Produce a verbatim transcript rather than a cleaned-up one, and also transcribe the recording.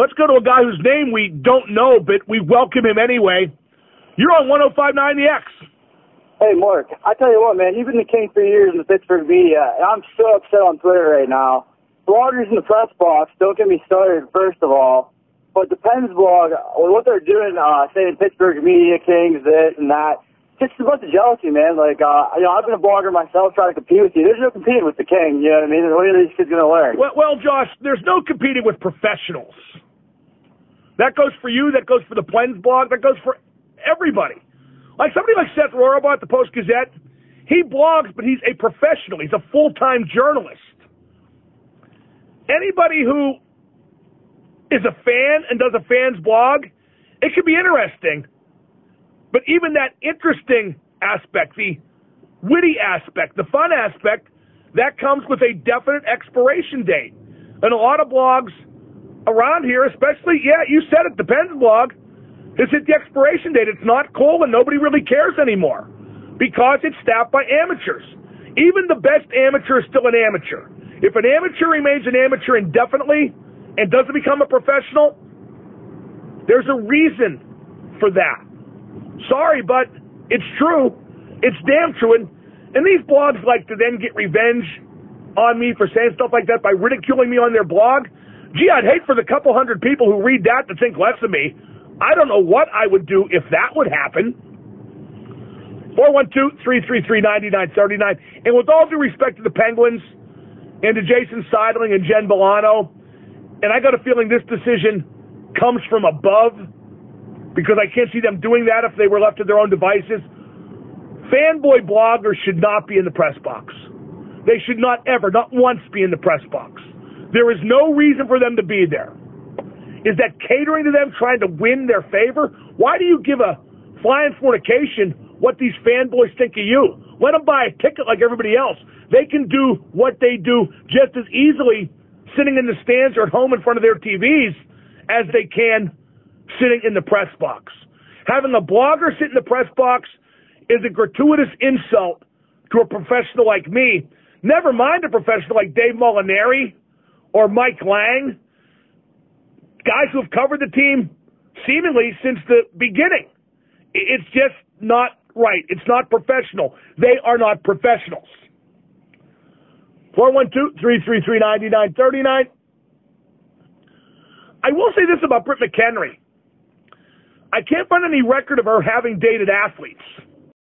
Let's go to a guy whose name we don't know, but we welcome him anyway. You're on one oh five point nine The X. Hey, Mark, I tell you what, man, you've been the king for years in the Pittsburgh media, and I'm so upset on Twitter right now. Bloggers in the press box, don't get me started, first of all. But the Pens Blog, what they're doing, uh, saying Pittsburgh media kings, this and that, just a bunch of jealousy, man. Like, uh, you know, I've been a blogger myself trying to compete with you. There's no competing with the king, you know what I mean? What are these kids going to learn? Well, well, Josh, there's no competing with professionals. That goes for you. That goes for the Pens Blog. That goes for everybody. Like somebody like Seth Rorobot, the Post-Gazette, he blogs, but he's a professional. He's a full-time journalist. Anybody who is a fan and does a fan's blog, it could be interesting. But even that interesting aspect, the witty aspect, the fun aspect, that comes with a definite expiration date. And a lot of blogs around here, especially, yeah, you said it, the Pens Blog, has hit the expiration date. It's not cool and nobody really cares anymore because it's staffed by amateurs. Even the best amateur is still an amateur. If an amateur remains an amateur indefinitely and doesn't become a professional, there's a reason for that. Sorry, but it's true. It's damn true. And, and these blogs like to then get revenge on me for saying stuff like that by ridiculing me on their blog. Gee, I'd hate for the couple hundred people who read that to think less of me. I don't know what I would do if that would happen. four one two, three three three, nine nine three nine. And with all due respect to the Penguins and to Jason Sidling and Jen Bolano, and I got a feeling this decision comes from above, because I can't see them doing that if they were left to their own devices. Fanboy bloggers should not be in the press box. They should not ever, not once, be in the press box. There is no reason for them to be there. Is that catering to them, trying to win their favor? Why do you give a flying fornication what these fanboys think of you? Let them buy a ticket like everybody else. They can do what they do just as easily sitting in the stands or at home in front of their T Vs as they can sitting in the press box. Having a blogger sit in the press box is a gratuitous insult to a professional like me, never mind a professional like Dave Molinari or Mike Lang, guys who have covered the team seemingly since the beginning. It's just not right. It's not professional. They are not professionals. four one two, three three three, nine nine three nine. I will say this about Britt McHenry. I can't find any record of her having dated athletes.